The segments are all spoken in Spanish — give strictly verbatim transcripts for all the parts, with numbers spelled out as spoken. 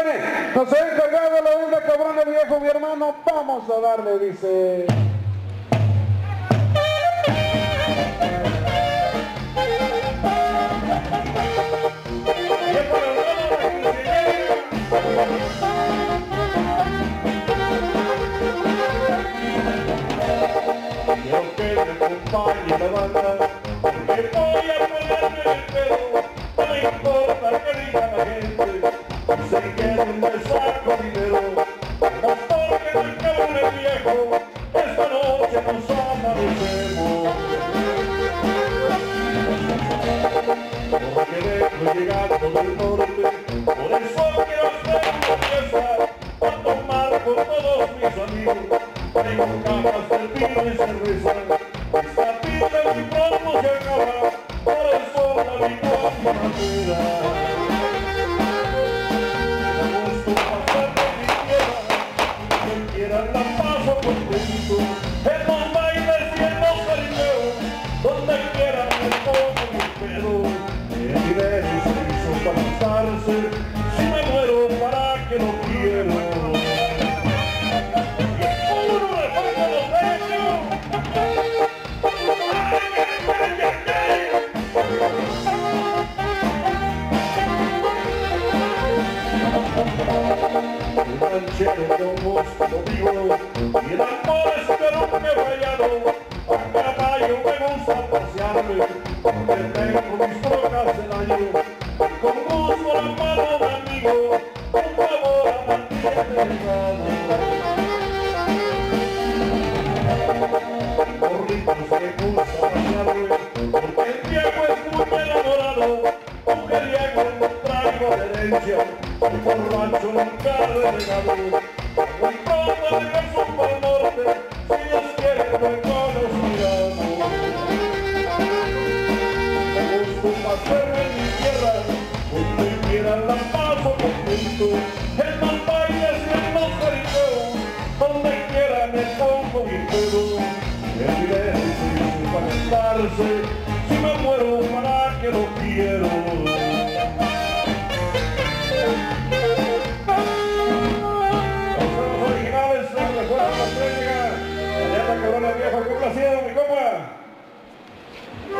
Giovanni, nos ha encargado la venta cabrón del viejo, mi hermano, vamos a darle, dice. Quiero que me acompañe la banda, porque voy a ponerme el pelo, no importa que diga la gente, sé que donde saco dinero, más porque no cabe el viejo, esta noche nos amanecemos. Porque vengo llegando del norte, por eso quiero hacer una fiesta, a tomar con todos mis amigos. Tengo camas del vino y cerveza, esta pinta muy pronto se acaba, por eso la mi copa madura. Me gusto pasar por mi tierra, quien quiera la paso contento, en los bailes y en los caribeos, donde quiera me pongo mis pedos. El nivel se hizo para estarse, si me muero para que no quiero. El ranchero de un músculo vivo y el amor es que no me he fallado. A caballo me gusta pasearme, porque tengo mis trocas del año. Con gusto la mano de amigo, por favor a la tierra. Por ricos me gusta pasearme, porque el viejo es muy enamorado, porque el viejo no traigo de herencia. Por rancho nunca he regado, muy pronto regreso para el norte, si Dios quiere luego nos miramos. Me gusta hacerme en mi tierra, donde quiera la paso contento, en los bailes y en los caribeos, donde quiera me pongo mi pelo. El nivel es para estarse, si me muero para que lo quiero. Hola viejo, qué placido, mi compa. No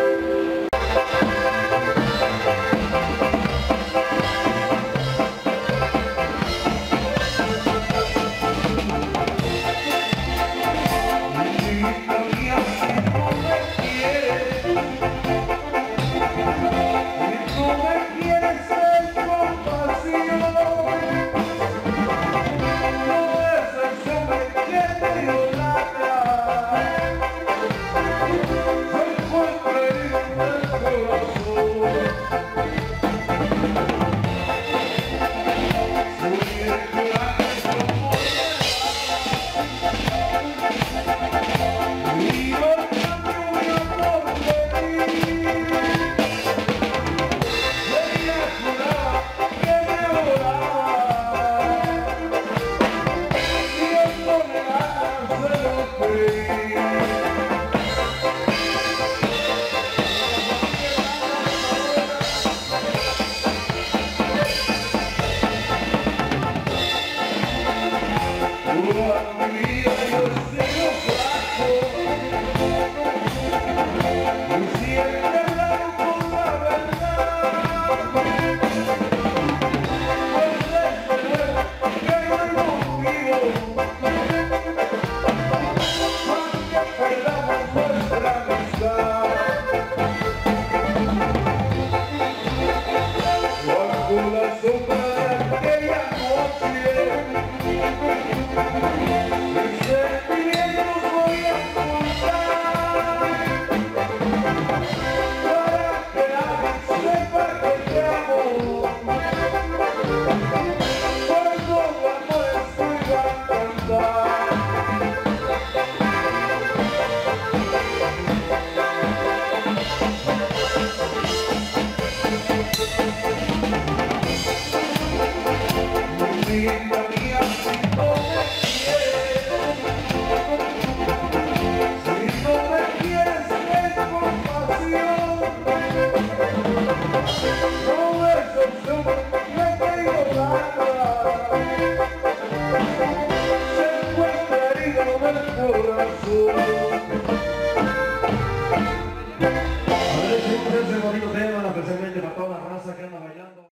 es opción, no te digo nada.